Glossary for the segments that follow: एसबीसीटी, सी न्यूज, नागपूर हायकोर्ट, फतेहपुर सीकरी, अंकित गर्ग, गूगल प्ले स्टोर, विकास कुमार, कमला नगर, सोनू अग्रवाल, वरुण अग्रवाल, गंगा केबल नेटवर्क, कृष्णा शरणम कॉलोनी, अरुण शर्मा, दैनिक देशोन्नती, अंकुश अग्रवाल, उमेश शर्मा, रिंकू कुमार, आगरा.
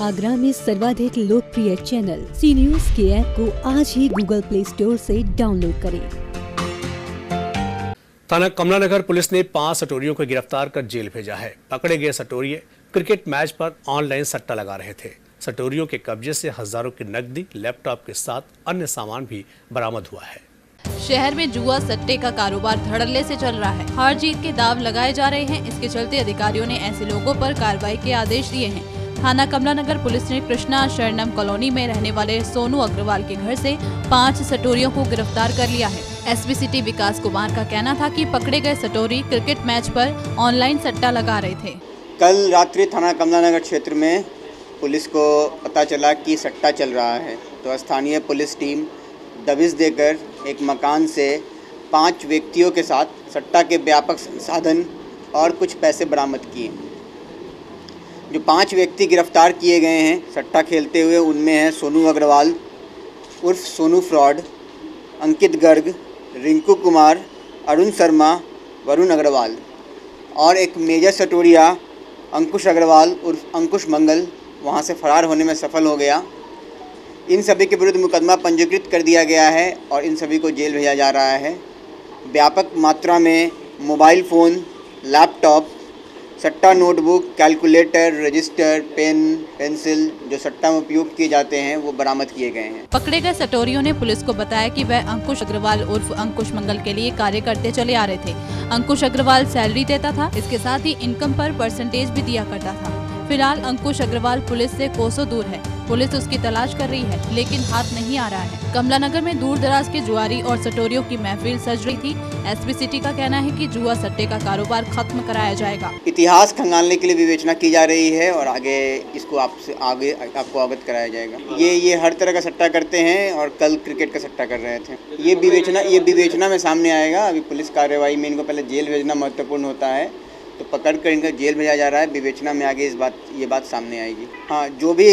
आगरा में सर्वाधिक लोकप्रिय चैनल सी न्यूज के ऐप को आज ही गूगल प्ले स्टोर से डाउनलोड करें। थाना कमला नगर पुलिस ने 5 सटोरियों को गिरफ्तार कर जेल भेजा है। पकड़े गए सटोरिये क्रिकेट मैच पर ऑनलाइन सट्टा लगा रहे थे। सटोरियों के कब्जे से हजारों की नकदी, लैपटॉप के साथ अन्य सामान भी बरामद हुआ है। शहर में जुआ सट्टे का कारोबार धड़ल्ले से चल रहा है। हार जीत के दाव लगाए जा रहे हैं। इसके चलते अधिकारियों ने ऐसे लोगों पर कार्रवाई के आदेश दिए हैं। थाना कमला नगर पुलिस ने कृष्णा शरणम कॉलोनी में रहने वाले सोनू अग्रवाल के घर से 5 सटोरियों को गिरफ्तार कर लिया है। एसबीसीटी विकास कुमार का कहना था कि पकड़े गए सटोरी क्रिकेट मैच पर ऑनलाइन सट्टा लगा रहे थे। कल रात्रि थाना कमला नगर क्षेत्र में पुलिस को पता चला कि सट्टा चल रहा है, तो स्थानीय पुलिस टीम दबिश देकर एक मकान से 5 व्यक्तियों के साथ सट्टा के व्यापक संसाधन और कुछ पैसे बरामद किए। जो 5 व्यक्ति गिरफ्तार किए गए हैं सट्टा खेलते हुए, उनमें हैं सोनू अग्रवाल उर्फ सोनू फ्रॉड, अंकित गर्ग, रिंकू कुमार, अरुण शर्मा, वरुण अग्रवाल और एक मेजर सटोरिया अंकुश अग्रवाल उर्फ अंकुश मंगल वहां से फरार होने में सफल हो गया। इन सभी के विरुद्ध मुकदमा पंजीकृत कर दिया गया है और इन सभी को जेल भेजा जा रहा है। व्यापक मात्रा में मोबाइल फ़ोन, लैपटॉप, सट्टा notebook, calculator, register, pen, pencil जो सट्टा में उपयोग किए जाते हैं वो बरामद किए गए हैं। पकड़े गए सटोरियों ने पुलिस को बताया कि वह अंकुश अग्रवाल उर्फ अंकुश मंगल के लिए कार्य करते चले आ रहे थे। अंकुश अग्रवाल सैलरी देता था, इसके साथ ही इनकम पर परसेंटेज भी दिया करता था। फिलहाल अंकुश अग्रवाल पुलिस से कोसों दूर है। पुलिस उसकी तलाश कर रही है लेकिन हाथ नहीं आ रहा है। कमला नगर में दूर दराज के जुआरी और सटोरियों की महफिल सज रही थी। एसबीसीटी का कहना है कि जुआ सट्टे का कारोबार खत्म कराया जाएगा। इतिहास खंगालने के लिए विवेचना की जा रही है और आगे इसको आपको अवगत कराया जाएगा। ये हर तरह का सट्टा करते हैं और कल क्रिकेट का सट्टा कर रहे थे। ये विवेचना में सामने आएगा। अभी पुलिस कार्यवाही में इनको पहले जेल भेजना महत्वपूर्ण होता है, तो पकड़ कर इनका जेल भेजा जा रहा है। विवेचना में आगे ये बात सामने आएगी। हाँ, जो भी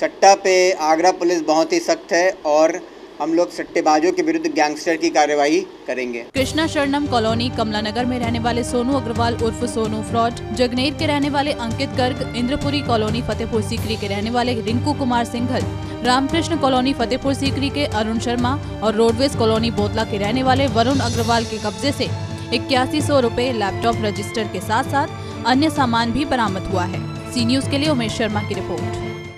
सट्टा पे आगरा पुलिस बहुत ही सख्त है और हम लोग सट्टेबाजों के विरुद्ध गैंगस्टर की कार्यवाही करेंगे। कृष्णा शरणम कॉलोनी कमला नगर में रहने वाले सोनू अग्रवाल उर्फ सोनू फ्रॉड, जगनेर के रहने वाले अंकित गर्ग, इंद्रपुरी कॉलोनी फतेहपुर सीकरी के रहने वाले रिंकू कुमार सिंघल, रामकृष्ण कॉलोनी फतेहपुर सीकरी के अरुण शर्मा और रोडवेज कॉलोनी बोतला के रहने वाले वरुण अग्रवाल के कब्जे से 8100 रुपए, लैपटॉप, रजिस्टर के साथ साथ अन्य सामान भी बरामद हुआ है। सी न्यूज के लिए उमेश शर्मा की रिपोर्ट।